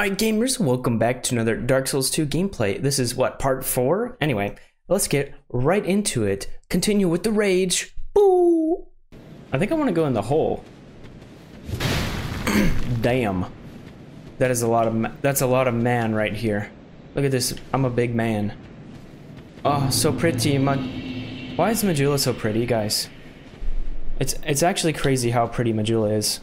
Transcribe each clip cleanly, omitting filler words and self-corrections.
Alright gamers, welcome back to another Dark Souls 2 gameplay. This is what, part 4? Anyway, let's get right into it. Continue with the rage. Boo! I think I want to go in the hole. Damn. That is a lot of man right here. Look at this. I'm a big man. Oh, so pretty. Why is Majula so pretty, guys? It's actually crazy how pretty Majula is.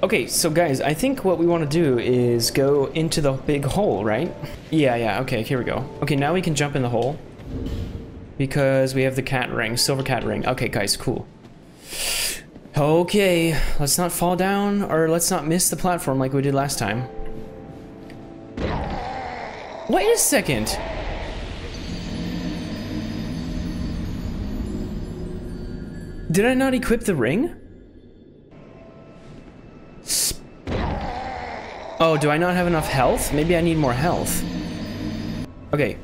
Okay, so guys, I think what we want to do is go into the big hole, right? Yeah, okay, here we go. Okay, now we can jump in the hole because we have the cat ring, silver cat ring. Okay, guys, cool. Okay, let's not fall down or let's not miss the platform like we did last time. Wait a second. Did I not equip the ring? Oh, do I not have enough health? Maybe I need more health. Okay,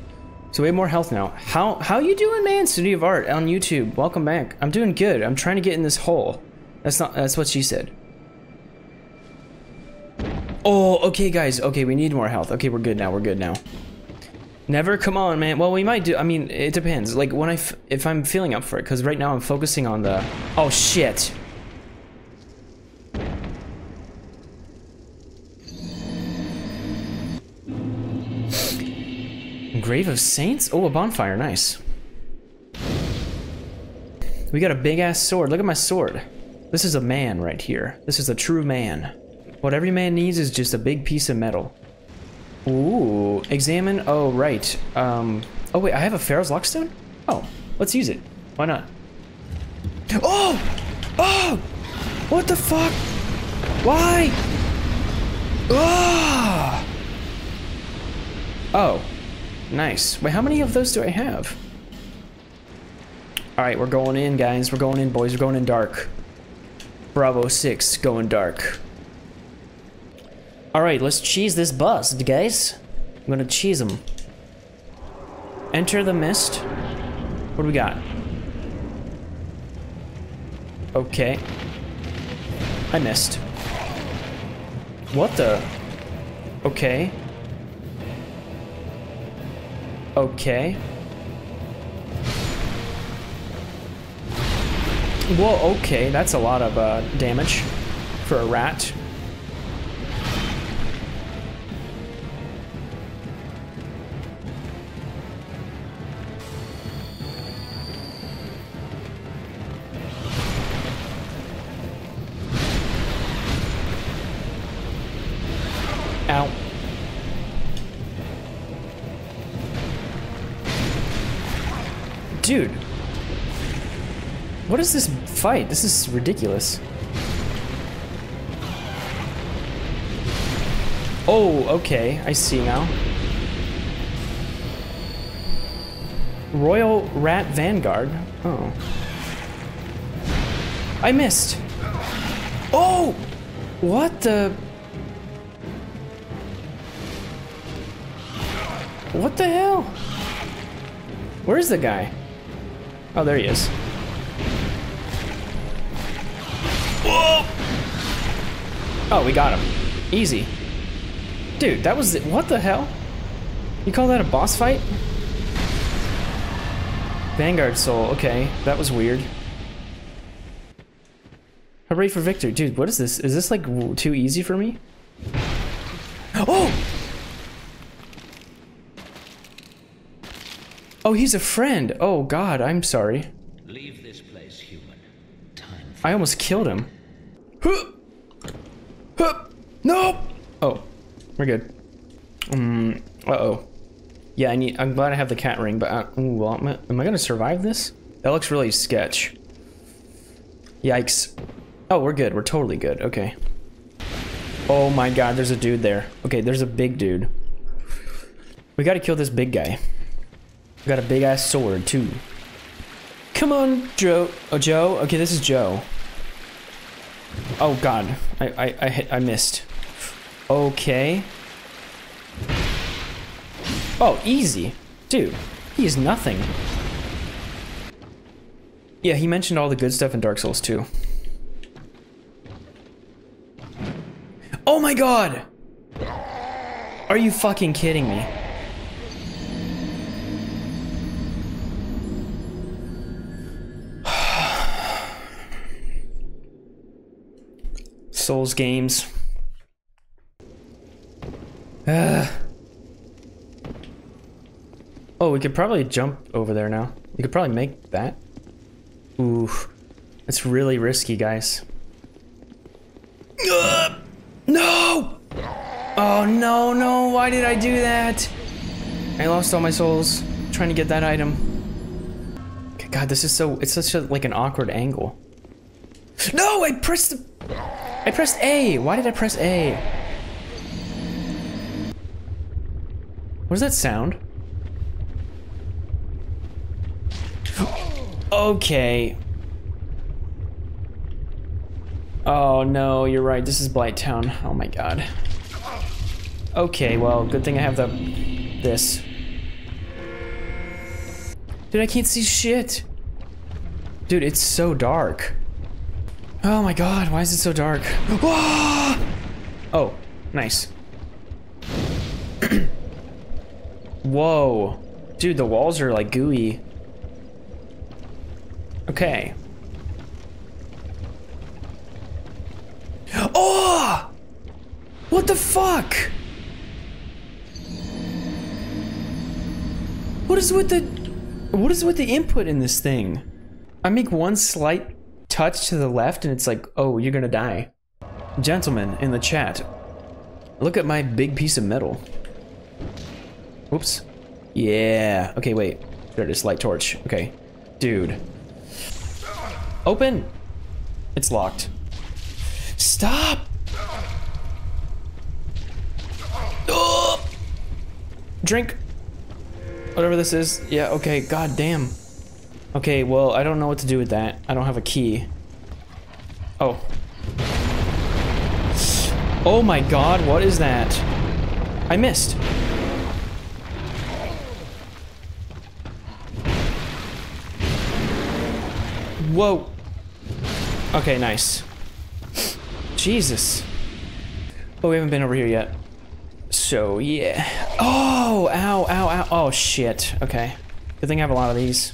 so we have more health now. How you doing, man? Studio of Art on YouTube. Welcome back. I'm doing good. I'm trying to get in this hole. That's what she said. Oh, okay, guys. Okay, we need more health. Okay, we're good now. We're good now. Never, come on, man. Well, we might do. I mean, it depends. Like when if I'm feeling up for it, because right now I'm focusing on the. Oh shit. Grave of Saints? Oh, a bonfire. Nice. We got a big-ass sword. Look at my sword. This is a man right here. This is a true man. What every man needs is just a big piece of metal. Ooh. Examine. Oh, right. Oh, wait. I have a Pharaoh's Lockstone? Oh. Let's use it. Why not? Oh! Oh! What the fuck? Why? Oh! Oh. Nice. Wait, how many of those do I have? Alright, we're going in, guys. We're going in, boys. We're going in dark. Bravo 6, going dark. Alright, let's cheese this boss, guys. I'm gonna cheese him. Enter the mist. What do we got? Okay. I missed. What the? Okay. Okay. Whoa, okay, that's a lot of damage for a rat. Ow. Dude, what is this fight? This is ridiculous. Oh, okay, I see now. Royal Rat Vanguard. Oh. I missed. Oh! What the? What the hell? Where's the guy? Oh, there he is. Whoa! Oh, we got him. Easy. Dude, that was it. What the hell? You call that a boss fight? Vanguard Soul. Okay, that was weird. Hooray for victory. Dude, what is this? Is this like too easy for me? Oh! Oh, he's a friend. Oh God, I'm sorry. Leave this place, human. Time. I almost killed him. No. Oh, we're good. Uh oh. Yeah, I'm glad I have the cat ring, but am I gonna survive this? That looks really sketch. Yikes. Oh, we're good. We're totally good. Okay. Oh my God, there's a dude there. Okay, there's a big dude. We gotta kill this big guy. Got a big ass sword too. Come on, Joe. Oh, Joe. Okay, this is Joe. Oh God, I missed. Okay. Oh, easy, dude. He is nothing. Yeah, he mentioned all the good stuff in Dark Souls 2. Oh my God. Are you fucking kidding me? Souls games. Oh, we could probably jump over there now. We could probably make that. Oof. That's really risky, guys. No! Oh, no, no. Why did I do that? I lost all my souls trying to get that item. God, this is so... It's such a, like, an awkward angle. No! I pressed the... I pressed A. Why did I press A? What is that sound? Okay. Oh no, you're right. This is Blighttown. Oh my god. Okay, well, good thing I have the... this. Dude, I can't see shit. Dude, it's so dark. Oh my god, why is it so dark? Oh, nice. Whoa. Dude, the walls are like gooey. Okay. Oh! What the fuck? What is with the input in this thing? I make one slight touch to the left and it's like, oh, you're gonna die. Gentlemen in the chat, look at my big piece of metal. Whoops. Yeah. Okay, wait. There it is, light torch. Okay. Dude. Open! It's locked. Stop! Oh! Drink! Whatever this is. Yeah, okay, god damn. Okay, well, I don't know what to do with that. I don't have a key. Oh. Oh my god, what is that? I missed. Whoa. Okay, nice. Jesus. But we haven't been over here yet. So, yeah. Oh, ow, ow, ow. Oh, shit. Okay. Good thing I have a lot of these.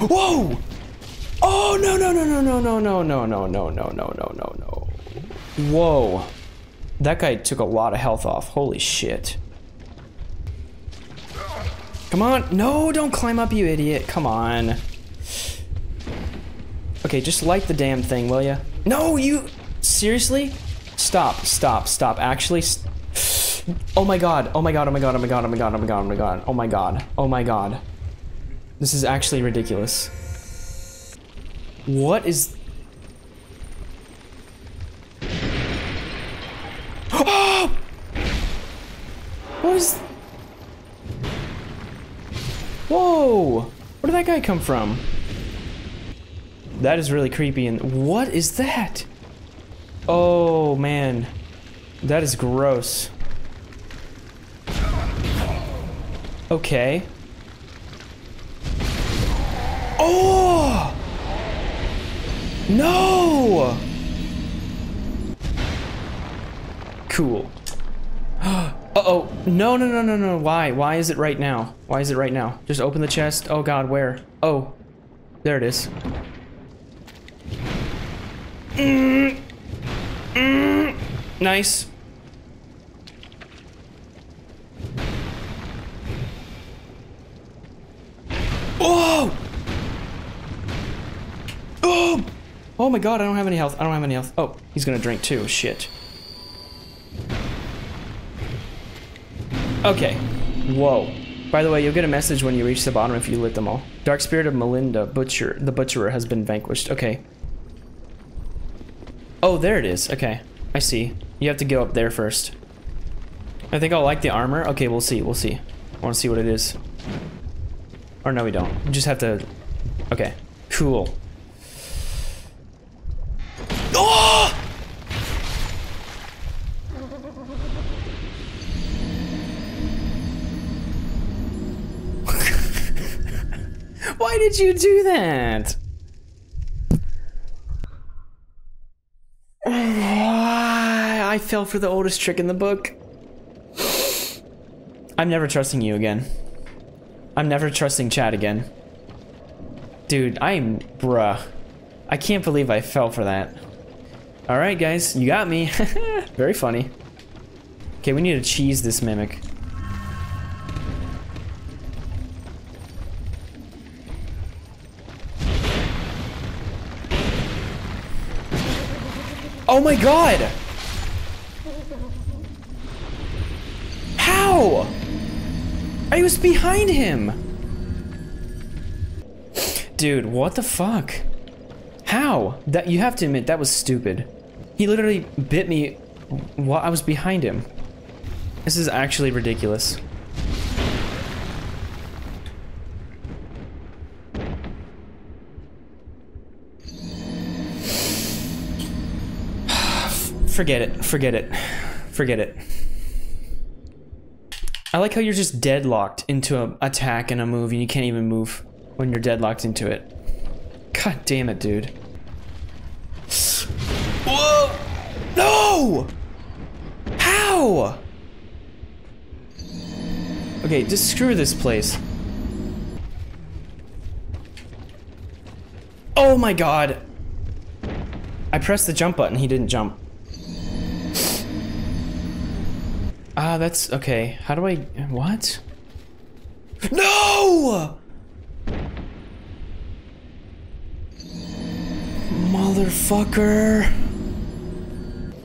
Whoa! Oh, no, no, no, no, no, no, no, no, no, no, no, no, no, no. Whoa. That guy took a lot of health off. Holy shit. Come on. No, don't climb up, you idiot. Come on. Okay, just light the damn thing, will ya? No, you... Seriously? Stop, stop, stop. Actually... Oh my god. Oh my god, oh my god, oh my god, oh my god, oh my god, oh my god, oh my god, oh my god. This is actually ridiculous. What is... Oh! What is... Whoa! Where did that guy come from? That is really creepy and what is that? Oh man. That is gross. Okay. Oh! No! Cool. Uh-oh. No, no, no, no, no. Why? Why is it right now? Why is it right now? Just open the chest. Oh, God, where? Oh. There it is. Mm. Mm. Nice. Oh! Oh! Oh, my God, I don't have any health. I don't have any health. Oh, he's gonna drink, too. Shit. Okay. Whoa. By the way, you'll get a message when you reach the bottom if you lit them all. Dark spirit of Melinda, Butcher, the Butcherer, has been vanquished. Okay. Oh, there it is. Okay. I see. You have to go up there first. I think I'll like the armor. Okay, we'll see. We'll see. I want to see what it is. Or no, we don't. We just have to... Okay. Cool. Oh! Why did you do that? I fell for the oldest trick in the book. I'm never trusting you again. I'm never trusting Chad again. Dude, bruh. I can't believe I fell for that. Alright guys, you got me. Very funny. Okay, we need to cheese this mimic. Oh my god! How? I was behind him! Dude, what the fuck? How? That, you have to admit, that was stupid. He literally bit me while I was behind him. This is actually ridiculous. Forget it. Forget it. Forget it. I like how you're just deadlocked into an attack and a move and you can't even move when you're deadlocked into it. God damn it, dude. Whoa! No! How? Okay, just screw this place. Oh my god! I pressed the jump button, he didn't jump. Ah, that's okay. How do I? What? No! Motherfucker.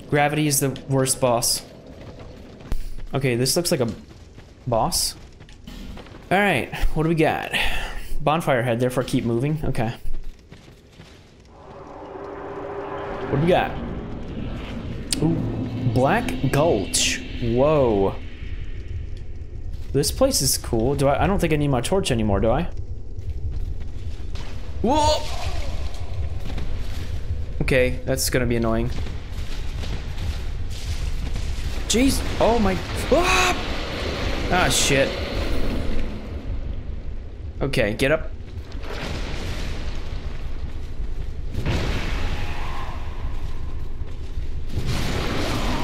Gravity is the worst boss. Okay, this looks like a boss. Alright, what do we got? Bonfire head, therefore keep moving. Okay. What do we got? Ooh, Black Gulch. Whoa. This place is cool. Do I don't think I need my torch anymore, do I? Whoa! Okay, that's gonna be annoying. Jeez, oh my, ah, shit. Okay, get up.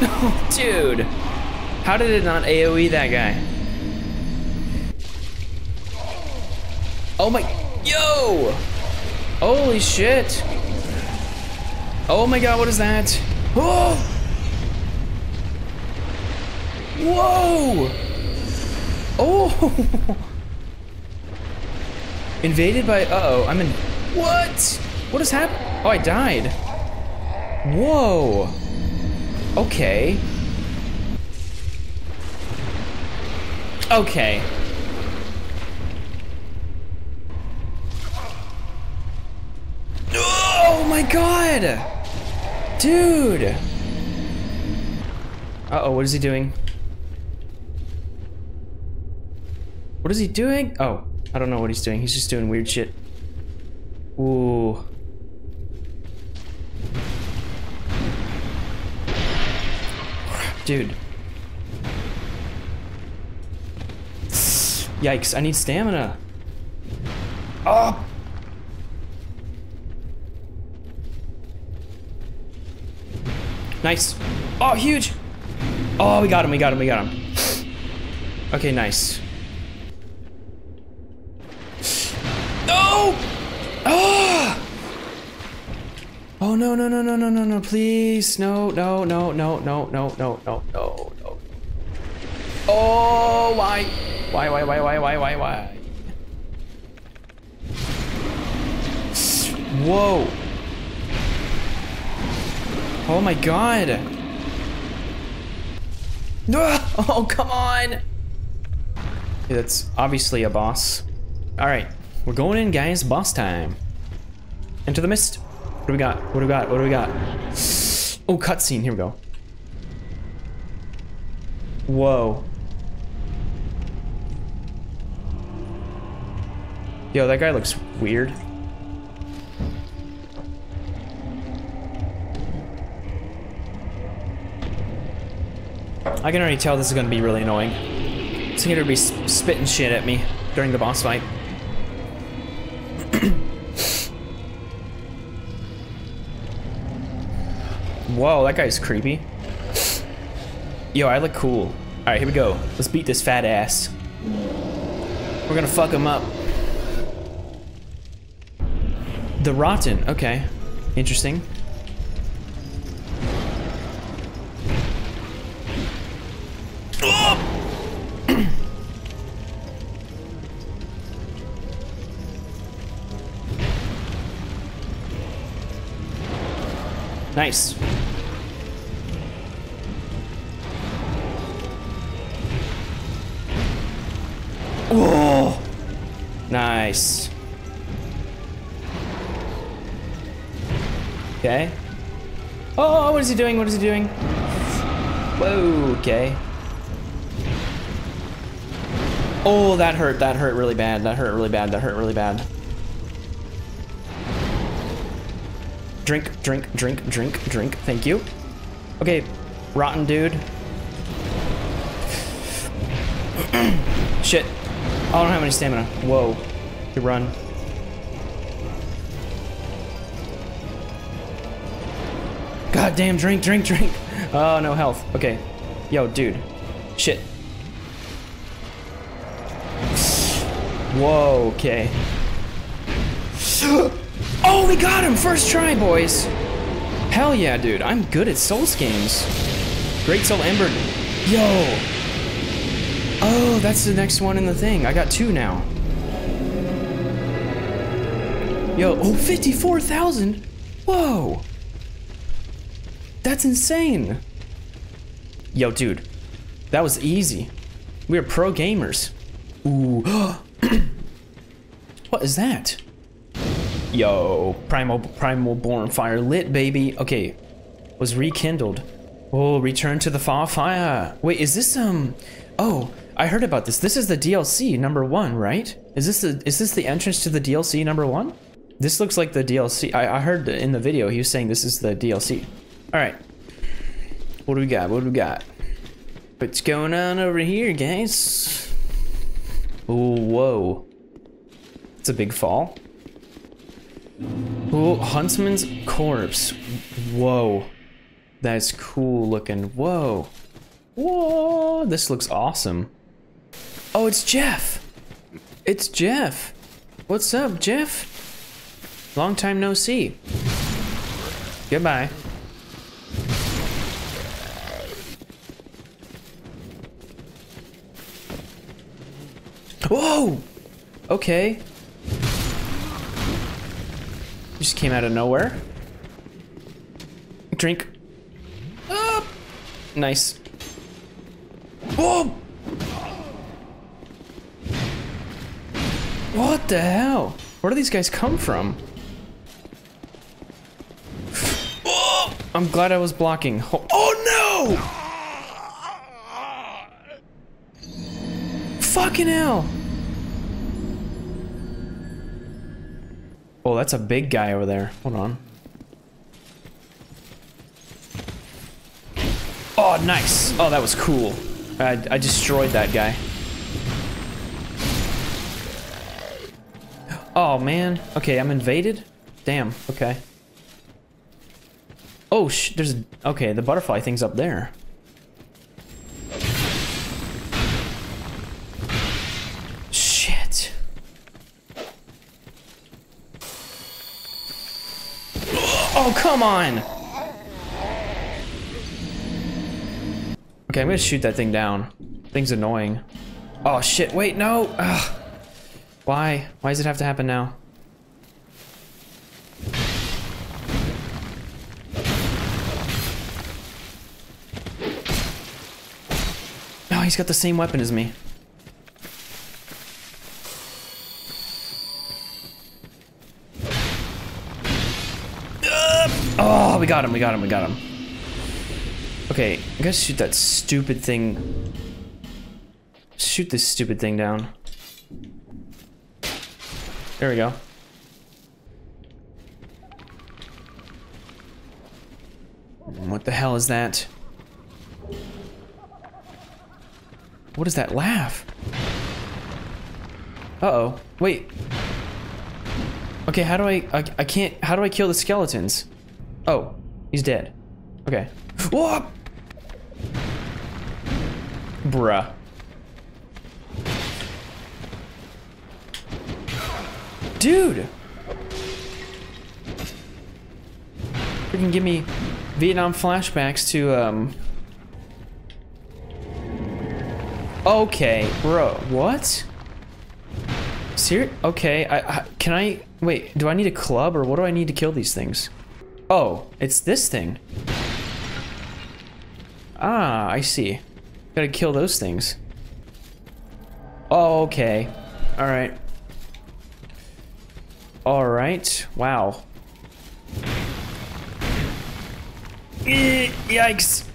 Oh, dude. How did it not AoE that guy? Oh my, yo! Holy shit! Oh my god, what is that? Oh! Whoa! Oh! Invaded by, uh-oh, I'm in, what? What has happened? Oh, I died. Whoa. Okay. Okay. Oh my god! Dude! Uh-oh, what is he doing? What is he doing? Oh, I don't know what he's doing. He's just doing weird shit. Ooh. Dude. Yikes, I need stamina. Oh! Nice. Oh, huge! Oh, we got him, we got him, we got him. Okay, nice. No! Oh! Oh, no, no, no, no, no, no, no, please. No, no, no, no, no, no, no, no, no, no. Oh, my... Why? Whoa. Oh my god. No. Oh, come on. That's obviously a boss. All right, we're going in, guys. Boss time. Enter the mist. What do we got? What do we got? What do we got? Oh, cutscene. Here we go. Whoa. Yo, that guy looks weird. I can already tell this is gonna be really annoying. It's gonna be spitting shit at me during the boss fight. Whoa, that guy's creepy. Yo, I look cool. All right, here we go. Let's beat this fat ass. We're gonna fuck him up. The Rotten, okay. Interesting. Nice. Oh, nice. Okay. Oh, what is he doing? What is he doing? Whoa, okay. Oh, that hurt. That hurt really bad. That hurt really bad. That hurt really bad. Drink, drink, drink, drink, drink. Thank you. Okay, rotten dude. Shit. I don't have any stamina. Whoa. You run. God damn, drink, drink, drink. Oh, no health. Okay. Yo, dude. Shit. Whoa, okay. Oh, we got him! First try, boys! Hell yeah, dude. I'm good at Souls games. Great Soul Ember. Yo! Oh, that's the next one in the thing. I got two now. Yo, oh, 54,000? Whoa! That's insane! Yo, dude. That was easy. We are pro gamers. Ooh. What is that? Yo, primal born fire lit, baby. Okay, was rekindled. Oh, return to the fall fire. Wait, is this oh, I heard about this. This is the DLC number 1, right? Is this the entrance to the DLC number 1? This looks like the DLC. I heard in the video he was saying this is the DLC. All right, what do we got? What do we got? What's going on over here, guys? Oh, whoa, it's a big fall. Oh, Huntsman's corpse. Whoa. That's cool looking. Whoa. Whoa. This looks awesome. Oh, it's Jeff. It's Jeff. What's up, Jeff? Long time no see. Goodbye. Whoa. Okay. Just came out of nowhere. Drink. Oh, nice. Whoa! What the hell? Where do these guys come from? Oh, I'm glad I was blocking. Oh no! Fucking hell! Oh, that's a big guy over there. Hold on. Oh, nice. Oh, that was cool. I destroyed that guy. Oh, man. Okay, I'm invaded? Damn, okay. Oh, there's... Okay, the butterfly thing's up there. Oh, come on! Okay, I'm gonna shoot that thing down. Thing's annoying. Oh shit, wait, no! Ugh. Why? Why does it have to happen now? No, oh, he's got the same weapon as me. Oh, we got him, we got him, we got him. Okay, I gotta shoot that stupid thing. Shoot this stupid thing down. There we go. What the hell is that? What is that laugh? Uh-oh, wait. Okay, how do I can't, how do I kill the skeletons? Oh, he's dead. Okay. Whoa! Bruh. Dude! Freaking give me Vietnam flashbacks to, Okay, bro, what? Seriously? Okay, can I... Wait, do I need a club or what do I need to kill these things? Oh, it's this thing. Ah, I see. Gotta kill those things. Oh, okay. Alright. Alright, wow. Yikes!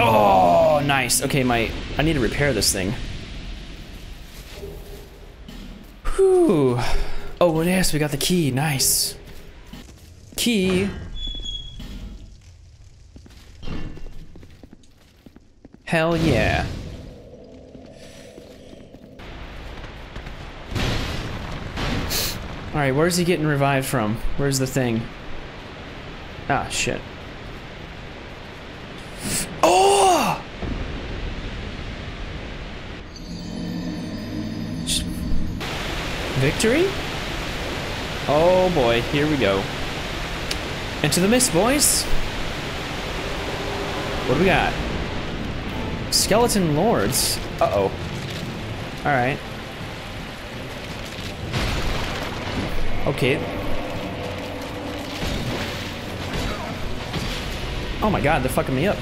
Oh, nice. Okay, I need to repair this thing. Whew. Oh, yes, we got the key. Nice. Key. Hell yeah. Alright, where's he getting revived from? Where's the thing? Ah, shit. Oh! Victory? Oh boy, here we go. Into the mist, boys! What do we got? Skeleton Lords. Uh-oh. Alright. Okay. Oh my god, they're fucking me up.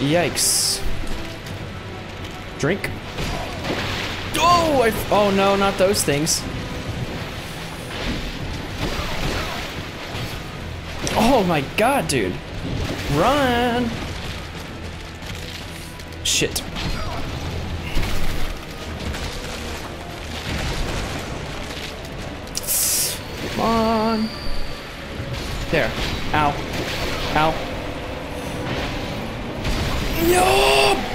Yikes. Drink. Oh, oh no, not those things. Oh my god, dude. Run. Shit. Come on. There. Ow. Ow. No!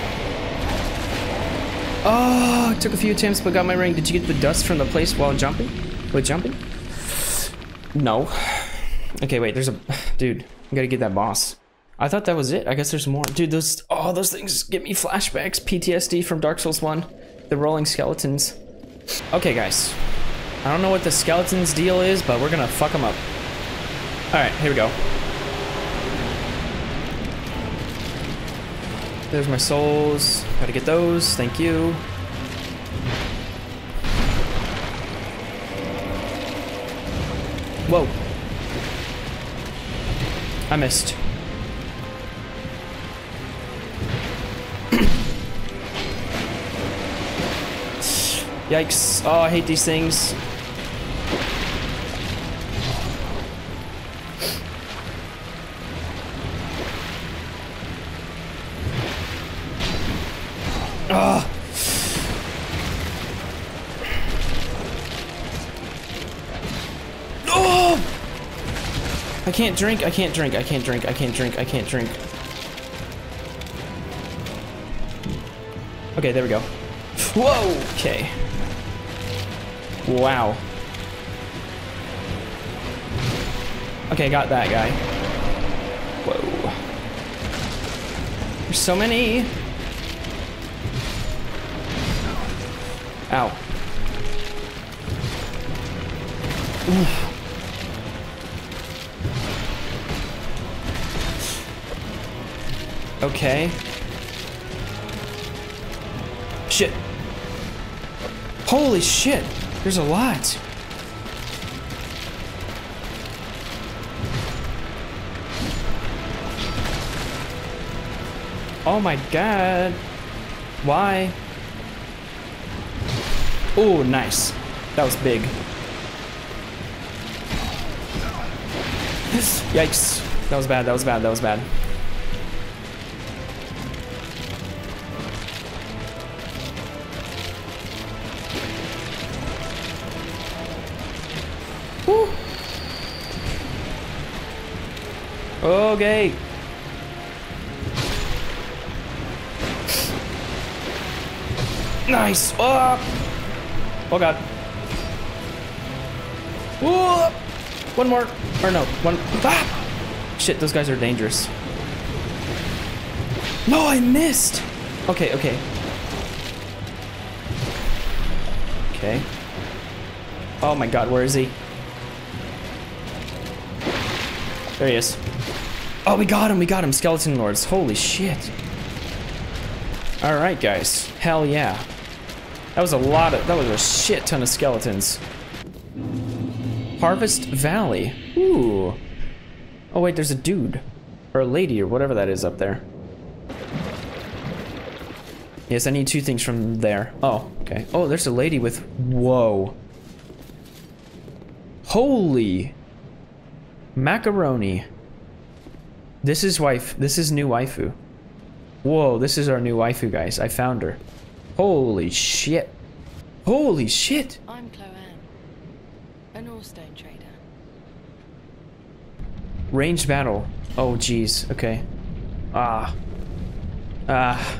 Oh, took a few attempts but got my ring. Did you get the dust from the place while jumping? With jumping? No. Okay, wait, there's a... Dude, I gotta get that boss. I thought that was it. I guess there's more. Dude, those... Oh, those things give me flashbacks. PTSD from Dark Souls 1. The rolling skeletons. Okay, guys. I don't know what the skeletons deal is, but we're gonna fuck them up. Alright, here we go. There's my souls. Gotta get those. Thank you. Whoa. I missed. Yikes. Oh, I hate these things. Ugh. I can't drink, I can't drink, I can't drink, I can't drink, I can't drink. Okay, there we go. Whoa, okay. Wow. Okay, got that guy. Whoa. There's so many. Ow. Oof. Okay. Shit. Holy shit. There's a lot. Oh my god. Why? Oh, nice. That was big. Yikes. That was bad. That was bad. That was bad. Okay. Nice. Oh, oh god. Ooh. One more. Or no. One. Ah. Shit, those guys are dangerous. No, I missed! Okay, okay. Okay. Oh my god, where is he? There he is. Oh, we got him, Skeleton Lords. Holy shit. Alright, guys. Hell yeah. That was a lot of, that was a shit ton of skeletons. Harvest Valley. Ooh. Oh wait, there's a dude. Or a lady, or whatever that is up there. Yes, I need two things from there. Oh, okay. Oh, there's a lady with... Whoa. Holy... macaroni. This is wife. This is new waifu. Whoa, this is our new waifu, guys. I found her. Holy shit. Holy shit! I'm Chloe Anne, an Orstone trader. Ranged battle. Oh, jeez. Okay. Ah. Ah.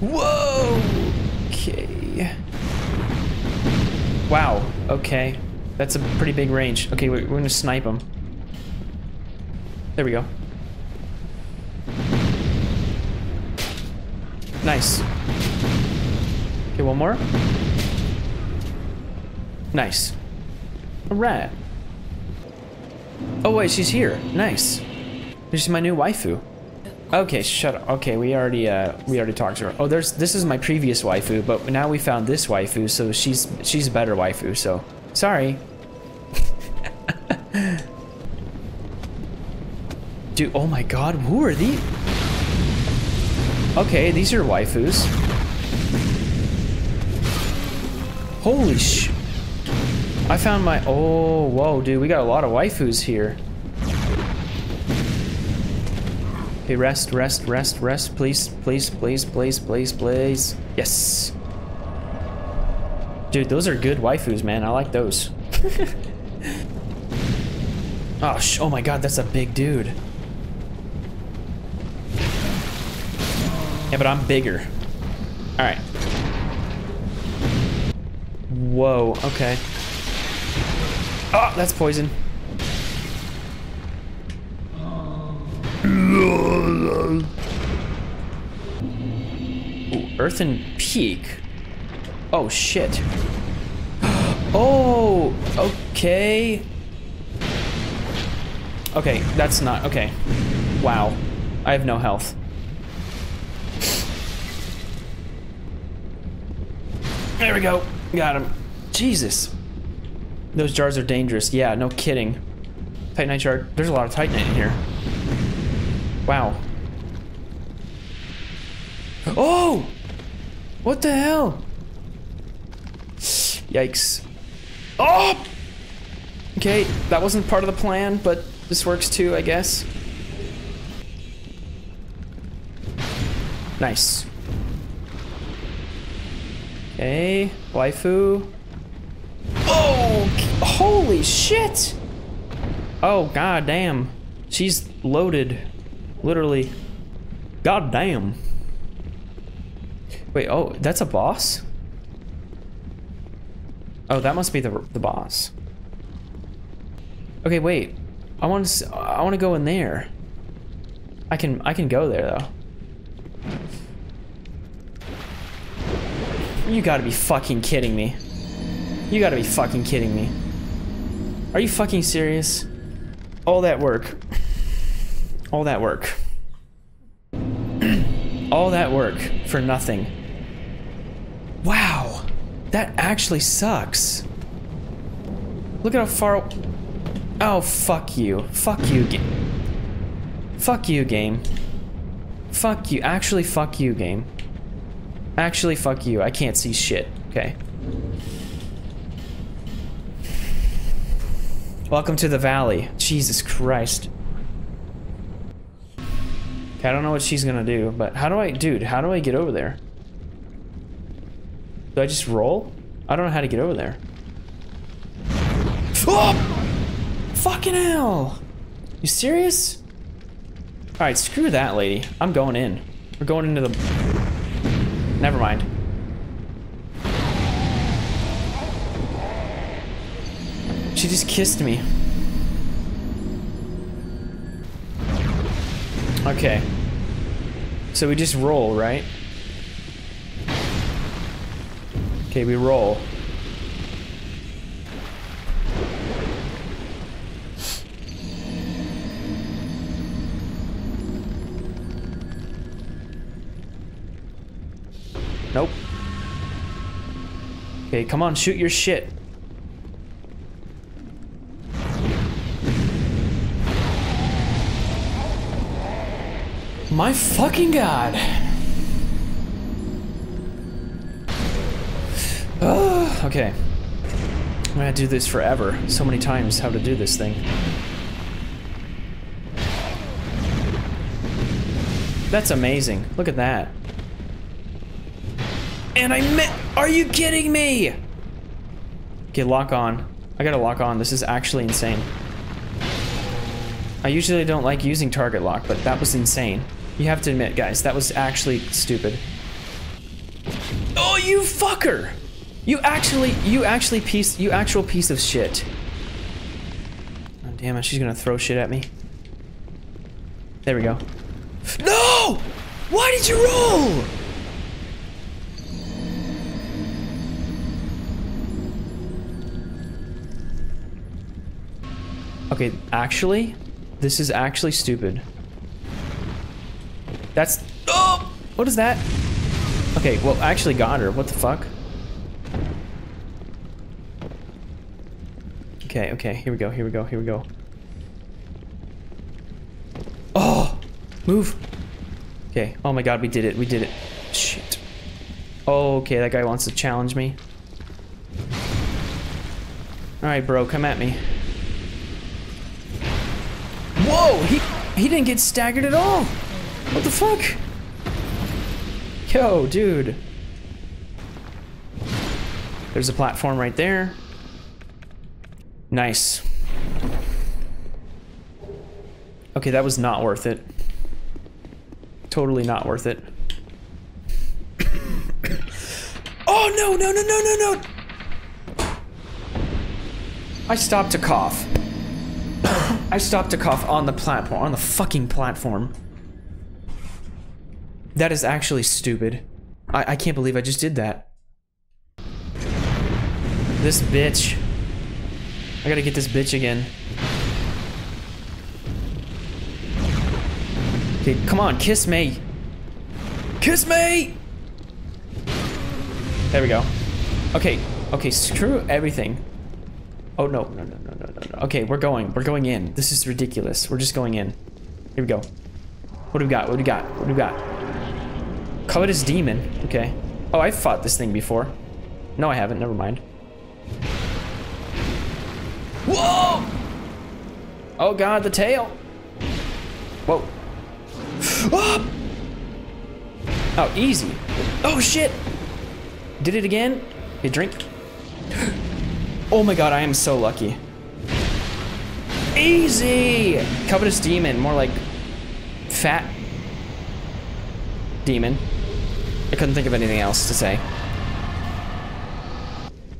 Whoa! Okay. Wow. Okay. That's a pretty big range. Okay, we're gonna snipe him. There we go. Nice. Okay, one more. Nice. Alright. Oh wait, she's here. Nice. This is my new waifu. Okay, shut up. Okay, we already talked to her. Oh, there's, this is my previous waifu, but now we found this waifu, so she's a better waifu, so sorry. Dude, oh my god, who are these? Okay, these are waifus. Holy sh... I found my... Oh, whoa, dude, we got a lot of waifus here. Okay, rest, please. Yes. Dude, those are good waifus, man. I like those. Oh, oh my god, that's a big dude. Yeah, but I'm bigger. Alright. Whoa, okay. Oh, that's poison. Ooh, Earthen Peak. Oh shit. Oh, okay. Okay, that's not okay. Wow, I have no health. There we go. Got him. Jesus. Those jars are dangerous. Yeah, no kidding. Titanite jar. There's a lot of Titanite in here. Wow. Oh! What the hell? Yikes. Oh! Okay, that wasn't part of the plan, but this works too, I guess. Nice. Okay, waifu. Oh! Holy shit! Oh, god damn. She's loaded. Literally, god damn. Wait, oh, that's a boss? Oh, that must be the boss. Okay, wait. I want to go in there. I can go there though. You got to be fucking kidding me. You got to be fucking kidding me. Are you fucking serious? All that work. All that work. All that work for nothing. Wow. That actually sucks. Look at how far... Oh, fuck you. Fuck you, game. Fuck you, game. Fuck you. Actually, fuck you, game. Actually, fuck you. I can't see shit. Okay. Welcome to the valley. Jesus Christ. I don't know what she's gonna do, but how do I, dude, how do I get over there? Do I just roll? I don't know how to get over there. Oh! Fucking hell! You serious? Alright, screw that lady. I'm going in. We're going into the... Never mind. She just kissed me. Okay. So we just roll, right? Okay, we roll. Nope. Okay, come on, shoot your shit. My fucking god. Oh, okay. I'm gonna do this forever. So many times how to do this thing. That's amazing. Look at that. And I met. Are you kidding me? Okay, lock on. I gotta lock on. This is actually insane. I usually don't like using target lock, but that was insane. You have to admit, guys, that was actually stupid. Oh, you fucker! You actual piece of shit. Oh, damn it, she's gonna throw shit at me. There we go. No! Why did you roll? Okay, actually, this is actually stupid. That's... Oh! What is that? Okay, well, I actually got her. What the fuck? Okay, okay, here we go, here we go, here we go. Oh! Move! Okay, oh my god, we did it, we did it. Shit. Oh, okay, that guy wants to challenge me. Alright, bro, come at me. Whoa, he didn't get staggered at all. What the fuck? Yo, dude. There's a platform right there. Nice. Okay, that was not worth it. Totally not worth it. Oh, no. I stopped to cough. I stopped to cough on the platform, on the fucking platform. That is actually stupid. I can't believe I just did that. This bitch. I gotta get this bitch again. Okay, come on, kiss me. Kiss me! There we go. Okay, okay, screw everything. Oh, no. Okay, we're going in. This is ridiculous. We're just going in. Here we go. What do we got? What do we got? What do we got? Covetous demon. Okay. Oh, I've fought this thing before. No, I haven't. Never mind. Whoa! Oh god, the tail! Whoa. Oh! Oh, easy. Oh, shit! Did it again? Okay, drink. Oh my god, I am so lucky. Easy! Covetous demon, more like fat demon. I couldn't think of anything else to say.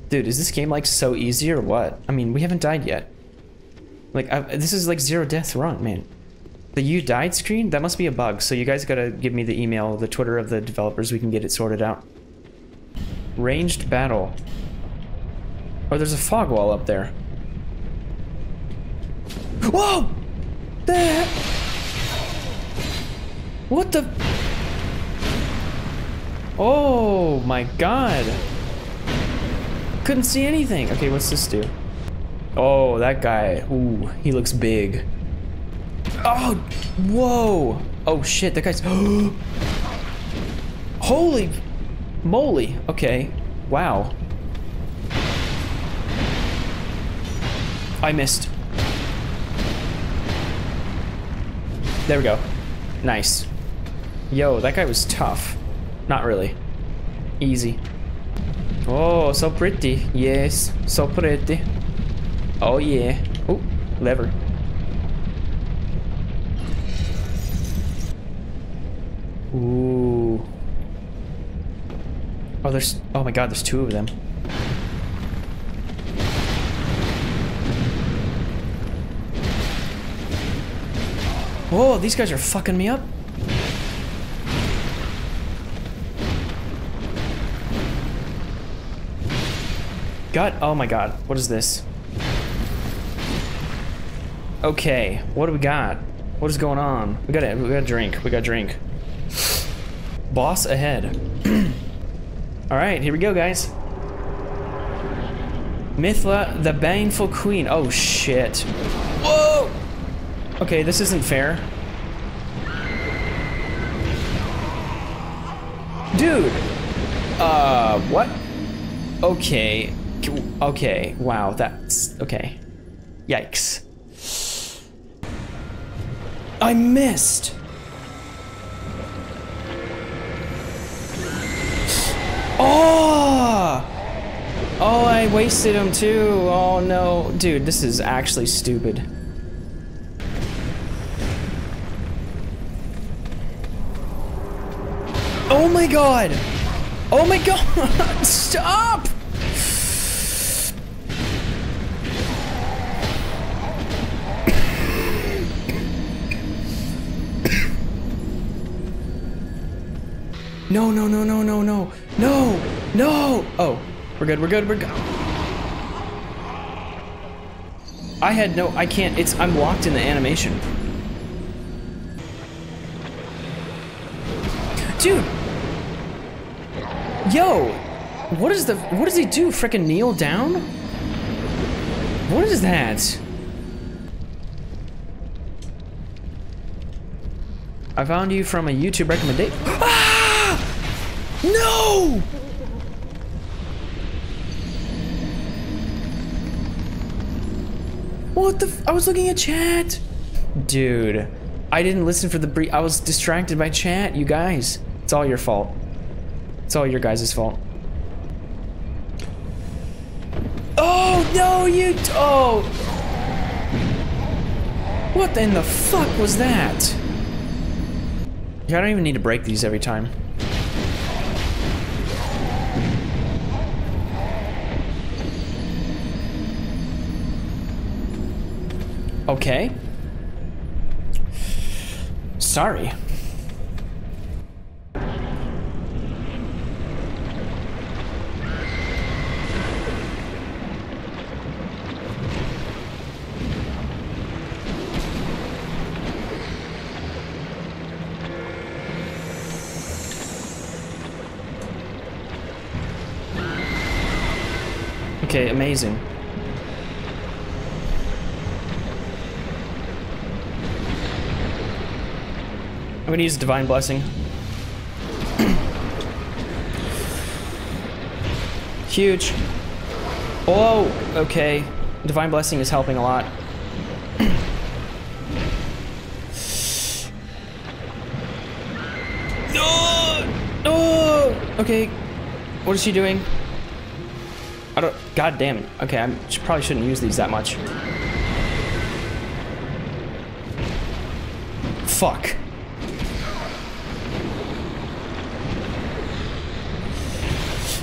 Dude, is this game like so easy or what? I mean, we haven't died yet. Like, this is like zero death run, man. The you died screen? That must be a bug, so you guys gotta give me the email, the Twitter of the developers, we can get it sorted out. Ranged battle. Oh, there's a fog wall up there. Whoa! The heck? What the? Oh my god. Couldn't see anything. Okay, what's this do? Oh, that guy. Ooh, he looks big. Oh, whoa. Oh shit, that guy's. Holy moly. Okay, wow. I missed. There we go. Nice. Yo, that guy was tough. Not really. Easy. Oh, so pretty. Yes, so pretty. Oh yeah. Oh, lever. Ooh. Oh, there's. Oh my god, there's two of them. Whoa, these guys are fucking me up. God, oh my god, what is this? Okay, what do we got? What is going on? We got a drink. Boss ahead. All right, here we go, guys. Mitla, the baneful queen. Oh shit. Whoa! Okay, this isn't fair. Dude! What? Okay. Okay, wow, that's... okay. Yikes. I missed! Oh! Oh, I wasted him too. Oh no. Dude, this is actually stupid. Oh my god! Oh my god! Stop! No, no, no, no, no, no, no, no! Oh, we're good, we're good, we're good. I had no, I can't, it's, I'm locked in the animation. Dude! Yo! What is the, what does he do? Frickin' kneel down? What is that? I found you from a YouTube recommendation. Ah! No! What the f- I was looking at chat! Dude, I didn't listen for the brief- I was distracted by chat, you guys. It's all your fault. It's all your guys' fault. Oh, no, you- oh! What in the fuck was that? Yeah, I don't even need to break these every time. Okay. Sorry. Okay, amazing. I'm gonna use Divine Blessing. Huge. Oh, okay. Divine Blessing is helping a lot. No! Oh! Okay. What is she doing? I don't. God damn it. Okay, I probably shouldn't use these that much. Fuck.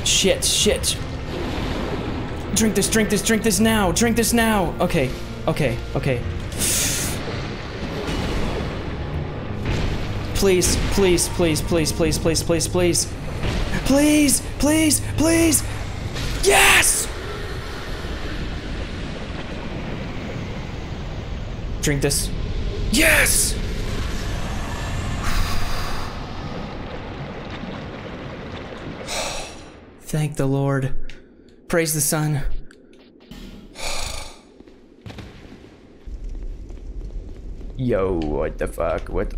Shit, shit. Drink this, drink this, drink this now. Drink this now. Okay, okay, okay. Please, please, please, please, please, please, please, please. Please, please, please. Yes! Drink this. Yes! Thank the Lord. Praise the Son. Yo, what the fuck? What the...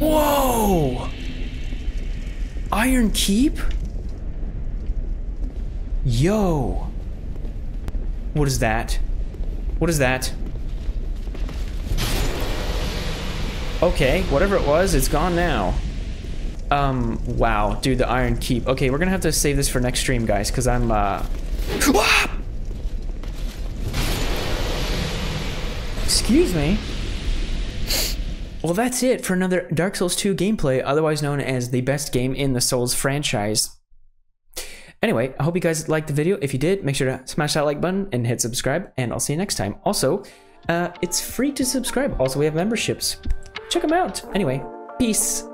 Whoa! Iron Keep? Yo. What is that? What is that? Okay, whatever it was, it's gone now. Wow, dude, the Iron Keep. Okay, we're gonna have to save this for next stream, guys, because I'm, Excuse me. Well, that's it for another Dark Souls 2 gameplay, otherwise known as the best game in the Souls franchise. Anyway, I hope you guys liked the video. If you did, make sure to smash that like button and hit subscribe, and I'll see you next time. Also, it's free to subscribe. Also, we have memberships. Check them out. Anyway, peace.